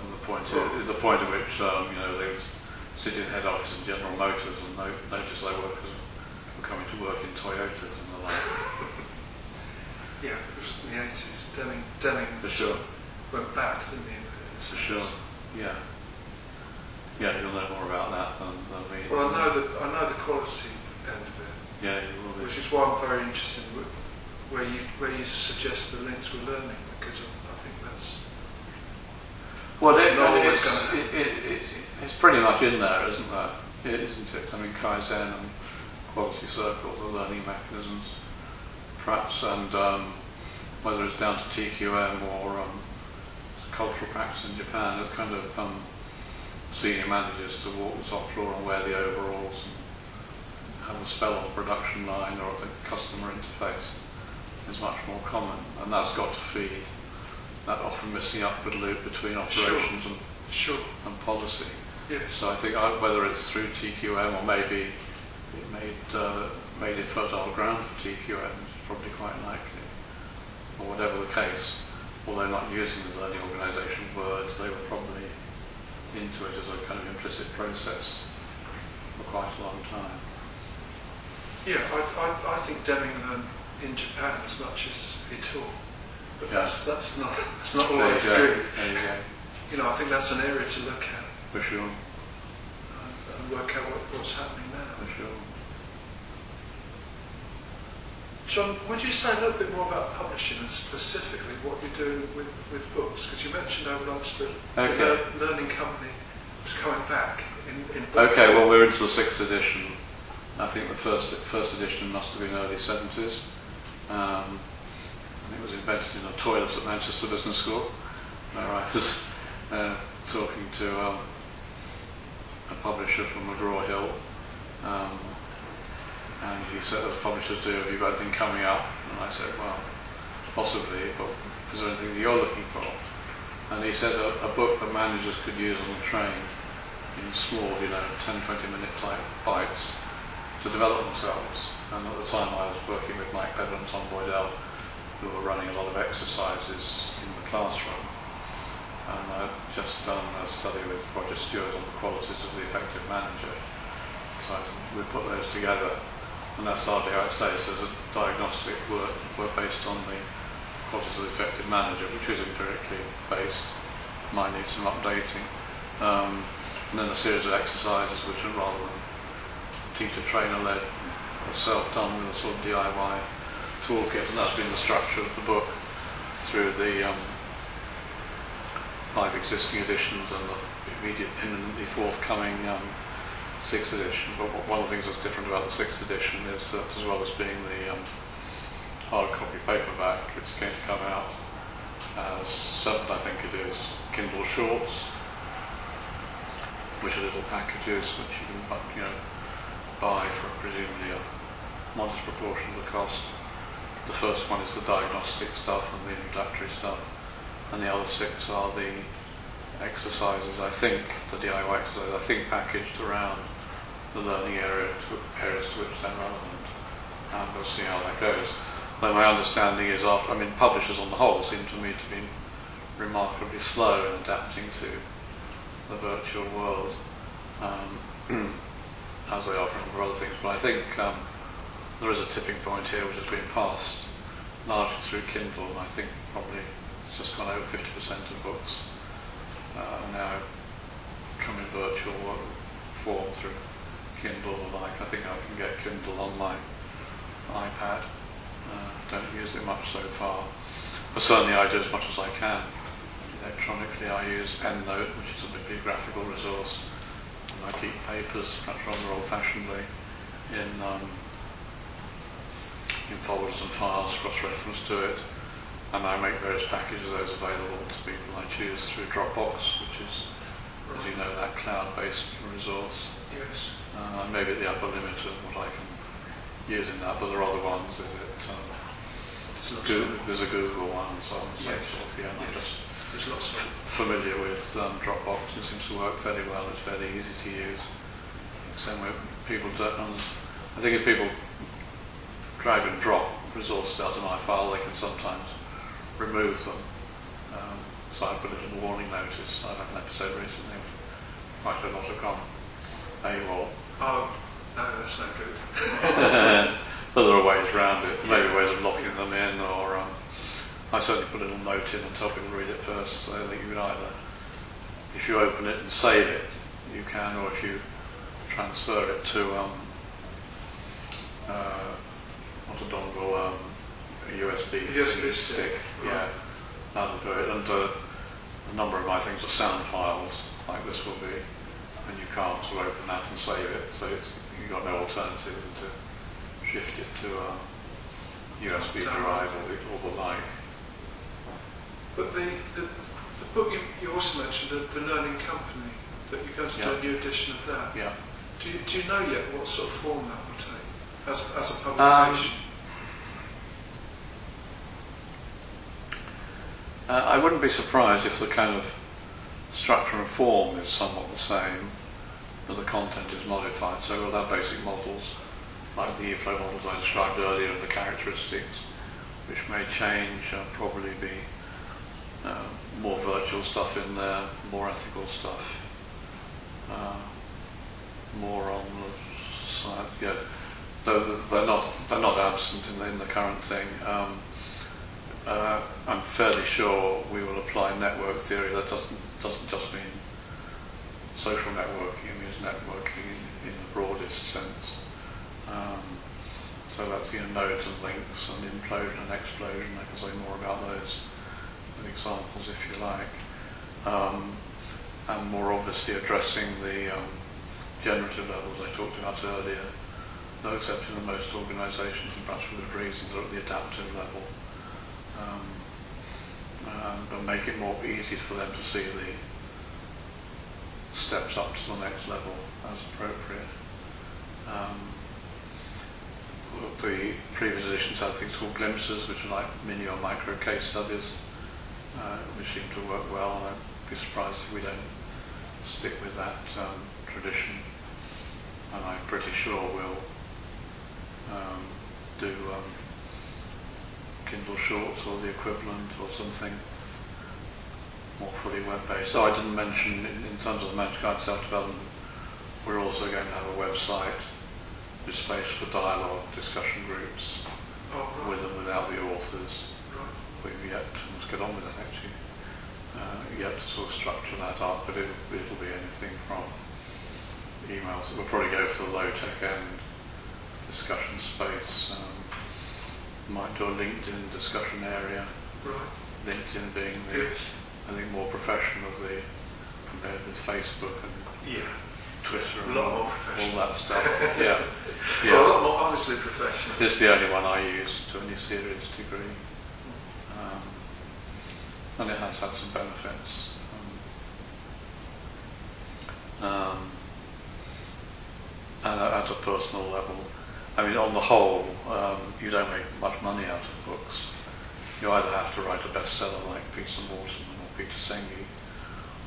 And the point at which you know, they would sit in head office in General Motors and notice their workers were coming to work in Toyotas and the like. Yeah, it was in the 80s. Deming for sure went back, didn't he? For sure. Yeah. Yeah, you'll know more about that than me. Well, I know the quality end of it. Yeah, you will be. Which is why I'm very interested in where you suggest the links with learning, because I think that's. Well, it's pretty much in there, isn't there? Isn't it? I mean, Kaizen and quality circles are learning mechanisms, perhaps, and whether it's down to TQM or cultural practice in Japan, it's kind of senior managers to walk the top floor and wear the overalls and have a spell on the production line or the customer interface is much more common, and that's got to feed that often missing upward loop between operations and policy. Yes. So I think whether it's through TQM or maybe it made it fertile ground for TQM, it's probably quite likely, or whatever the case. Although not using the learning organisation word, they were probably into it as a kind of implicit process for quite a long time. Yeah, I think Deming learned in Japan as much as he taught, but yeah. that's not always good. You know, I think that's an area to look at. For sure. And work out what's happening now. For sure. John, would you say a little bit more about publishing and specifically what you do with books? Because you mentioned over lunch that the Learning Company was coming back in books. Okay, well, we're into the 6th edition. I think the first edition must have been early 70s. I think it was invented in a toilet at Manchester Business School. I was talking to a publisher from McGraw Hill. And he said, as publishers do, have you got anything coming up? And I said, well, possibly, but is there anything that you're looking for? And he said, a book that managers could use on the train in small, you know, 10, 20-minute type bites to develop themselves. And at the time I was working with Mike Bevan and Tom Boydell, who were running a lot of exercises in the classroom. And I'd just done a study with Roger Stewart on the qualities of the effective manager. So we put those together. And that's largely how it stays. There's a diagnostic work based on the qualities of the effective manager, which is empirically based, might need some updating. And then a series of exercises which are rather than teacher-trainer led, are self-done with a sort of DIY toolkit, and that's been the structure of the book through the 5 existing editions and the immediately forthcoming sixth edition, but one of the things that's different about the sixth edition is that, as well as being the hard copy paperback, it's going to come out as seven, I think it is, Kindle Shorts, which are little packages which you can buy for presumably a modest proportion of the cost. The first one is the diagnostic stuff and the introductory stuff, and the other six are the exercises, I think, the DIY exercises, I think, packaged around the learning areas to which they're relevant, and we'll see how that goes. Though my understanding is, publishers on the whole seem to me to be remarkably slow in adapting to the virtual world, as they are for other things, but I think there is a tipping point here which has been passed largely through Kindle, and I think probably it's just gone over 50% of books now come in virtual form through Kindle or like. I think I can get Kindle on my iPad. Don't use it much so far, but certainly I do as much as I can. Electronically, I use EndNote, which is a bibliographical resource, and I keep papers, perhaps rather old-fashionedly, in folders and files, cross-reference to it, and I make various packages of those available to people I choose through Dropbox, which is, as you know, that cloud-based resource. Yes. And maybe at the upper limit of what I can use in that, but there are other ones. There's a Google one, and so on and so forth. Yeah, and I just familiar with Dropbox, and it seems to work fairly well. It's fairly easy to use. Same way people don't. I think if people drag and drop resources out of my file, they can sometimes remove them. So I put a little warning notice. I've had an episode recently with quite a lot of AWOL. Oh, no, that's no good. But there are ways around it. Yeah. Maybe ways of locking them in, or I certainly put a little note in and tell people to read it first, so that you can either, if you open it and save it, you can, or if you transfer it to not a dongle, a USB stick. Right. Yeah, that'll do it. And a number of my things are sound files, like this will be, and you can't sort of open that and save it, so you've got no alternative than to shift it to USB drive or the like. But the book you also mentioned, the Learning Company, that you're going to do a new edition of that. Yeah. Do you know yet what sort of form that will take as a publication? I wouldn't be surprised if the kind of structure and form is somewhat the same, but the content is modified. So we'll have basic models, like the e-flow models I described earlier, and the characteristics, which may change, probably be more virtual stuff in there, more ethical stuff, more on the side. Yeah, they're not absent in the current thing. I'm fairly sure we will apply network theory. That doesn't just mean social networking. It means networking in the broadest sense. So that's nodes and links and implosion and explosion. I can say more about those with examples if you like, and more obviously addressing the generative levels I talked about earlier, though except in the most organisations, and perhaps for good reasons, are at the adaptive level, but make it more easy for them to see the steps up to the next level as appropriate. The previous editions had things called glimpses, which are like mini or micro case studies, which seem to work well, and I'd be surprised if we don't stick with that tradition. And I'm pretty sure we'll do Kindle Shorts or the equivalent or something more fully web-based. So I didn't mention, in terms of the Managed Guide self-development, we're also going to have a website with space for dialogue, discussion groups, with and without the authors. We've yet to get on with that actually. Yet to sort of structure that up, but it'll be anything from emails. We'll probably go for the low-tech end discussion space. Might do a LinkedIn discussion area. Right. LinkedIn being the, I think, more professional compared with Facebook and Twitter and all that stuff. Yeah. Yeah. Well, a lot more obviously professional. This is the only one I use to any serious degree. And it has had some benefits. And at a personal level, I mean, on the whole, you don't make much money out of books. You either have to write a bestseller like Peter Morton or Peter Senge,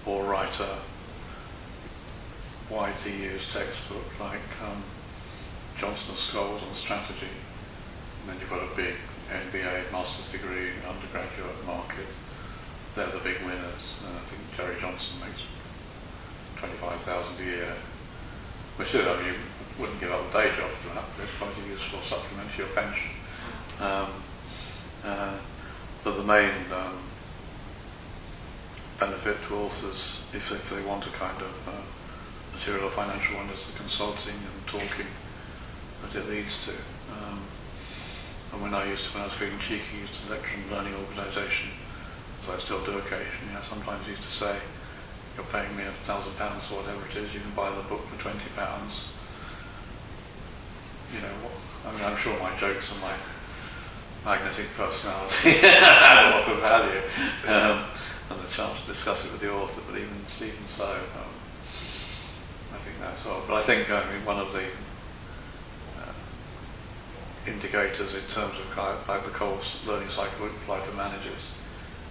or write a widely used textbook like Johnson & Scholes on strategy, and then you've got a big MBA, master's degree, undergraduate market. They're the big winners. I think Jerry Johnson makes $25,000 a year, which is, I mean, you wouldn't give up a day job for that, but it's quite a useful supplement to your pension. But the main benefit to authors, if they want a kind of material or financial one, is the consulting and talking that it leads to. And when I was feeling cheeky, I used to lecture in learning organisation, as I still do occasionally. I sometimes used to say, you're paying me £1,000 or whatever it is, you can buy the book for £20. You know, I mean, I'm sure my jokes and my magnetic personality had a lot of value, and the chance to discuss it with the author, but even so, I think that's all. But I think, I mean, one of the indicators in terms of kind of like the course learning cycle applied to managers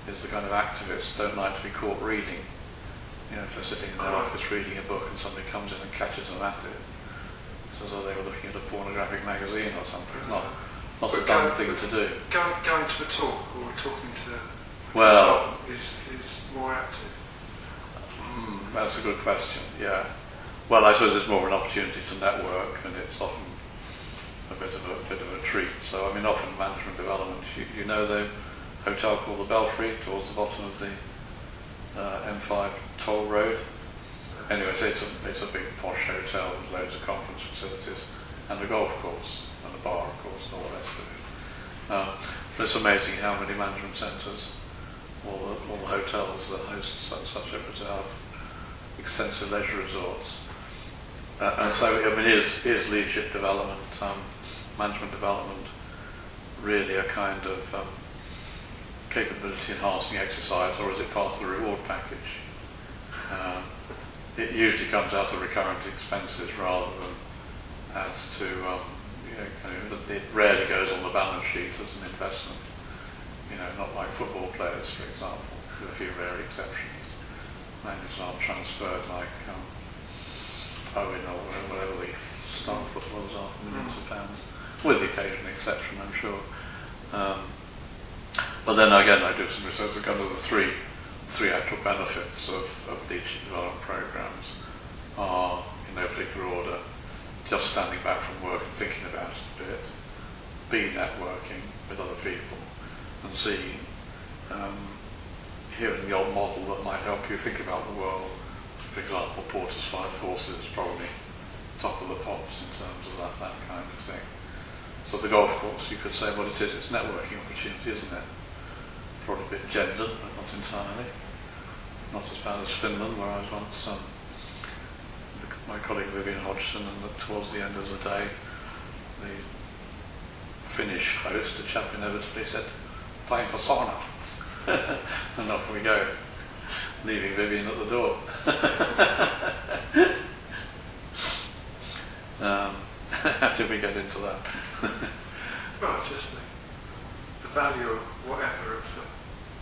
is the kind of activists don't like to be caught reading. You know, if they're sitting in their office reading a book and somebody comes in and catches them at it, it's as though they were looking at a pornographic magazine or something. Not a dumb thing to do. Going to a talk or talking to someone is more active. That's a good question. Yeah. Well, I suppose it's more an opportunity to network, and it's often a bit of a treat. So, I mean, often management development. You know the hotel called the Belfry towards the bottom of the M5 toll road. Anyway, so it's a big posh hotel with loads of conference facilities and a golf course and a bar, of course, and all the rest of it. But it's amazing how many management centres, all the hotels that host such efforts have extensive leisure resorts. And so, I mean, is leadership development, management development, really a kind of capability-enhancing exercise, or is it part of the reward package? It usually comes out of recurrent expenses rather than adds to, you know, kind of, it rarely goes on the balance sheet as an investment. You know, not like football players, for example, with a few rare exceptions. Managers aren't transferred like Owen or whatever the star footballers are for millions of pounds, with the occasional exception, I'm sure. But then again, I do some research on kind of the three actual benefits of leadership development programs are, in no particular order, just standing back from work and thinking about it a bit, B, networking with other people, and C, hearing the old model that might help you think about the world. For example, Porter's Five Forces is probably top of the pops in terms of that kind of thing. So the golf course, you could say what it is, it's networking opportunity, isn't it? Probably a bit gendered, but not entirely. Not as bad as Finland, where I was once, my colleague Vivian Hodgson, and towards the end of the day, the Finnish host, the chap inevitably said, time for sauna. And off we go, leaving Vivian at the door. How did we get into that? Well, just the value of whatever of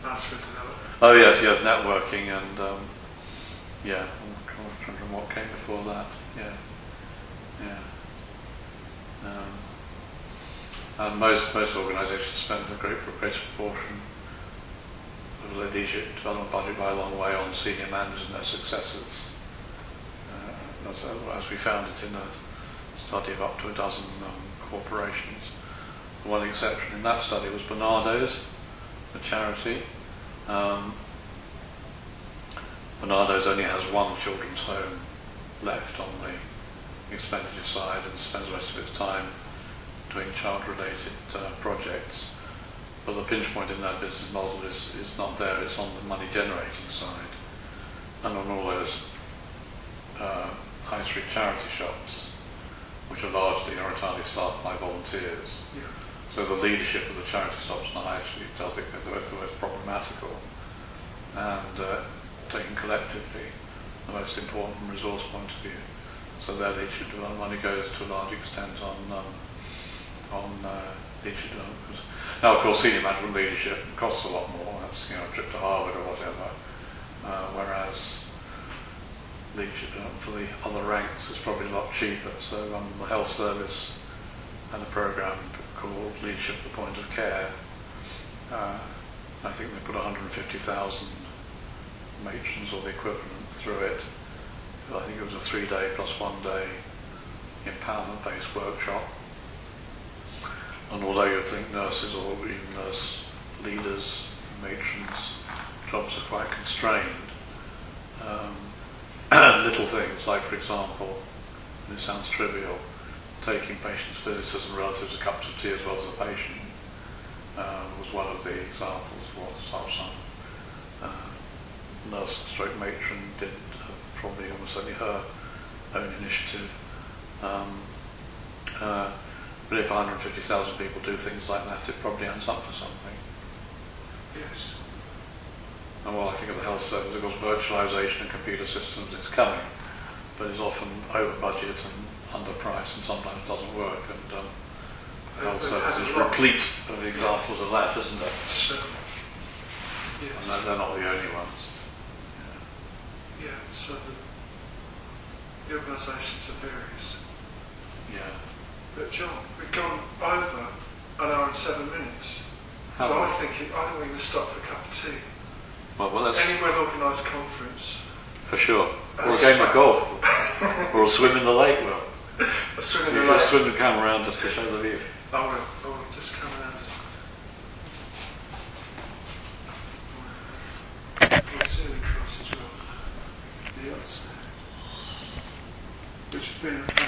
management development. Oh yes, networking and yeah, I'm trying to remember what came before that. Yeah. And most organisations spend a great proportion of their leadership development budget by a long way on senior managers and their successors. As we found it in a study of up to a dozen corporations. The one exception in that study was Barnardo's, the charity. Barnardo's only has one children's home left on the expenditure side and spends the rest of its time doing child-related projects. But the pinch point in that business model is not there, it's on the money generating side. And on all those high street charity shops, which are largely or entirely staffed by volunteers. Yeah. So the leadership of the charity shops on the high street, I think, are both the most problematical, and taken collectively, the most important from a resource point of view. So their leadership development money goes to a large extent on leadership development. Now, of course, senior management leadership costs a lot more. That's, you know, a trip to Harvard or whatever. Whereas leadership for the other ranks is probably a lot cheaper. So the health service had a program called Leadership at the Point of Care. I think they put 150,000 matrons or the equivalent through it. I think it was a 3-day plus 1-day empowerment-based workshop. And although you'd think nurses or even nurse leaders, matrons, jobs are quite constrained. Little things like, for example, and it sounds trivial, taking patients, visitors and relatives a cup of tea as well as the patient was one of the examples of what some nurse stroke matron did, probably almost certainly her own initiative. But if 150,000 people do things like that, it probably ends up to something. Yes. And while I think of the health service, of course, virtualization and computer systems is coming, but it's often over budget and underpriced, and sometimes doesn't work. And the health service is replete of examples of that, isn't it? Certainly. Yes. And they're not the only ones. Yeah, yeah, so the organisations are various. Yeah. But John, we've gone over an hour and 7 minutes. How so well? I think we can stop for a cup of tea. Well, that's any well-organised conference. For sure. Or a game of golf. Or a swim in the lake. Well, a swim in the lake. Swim and come around just to show the view. I will just come around. We'll see the cross as well. Yes. Which has been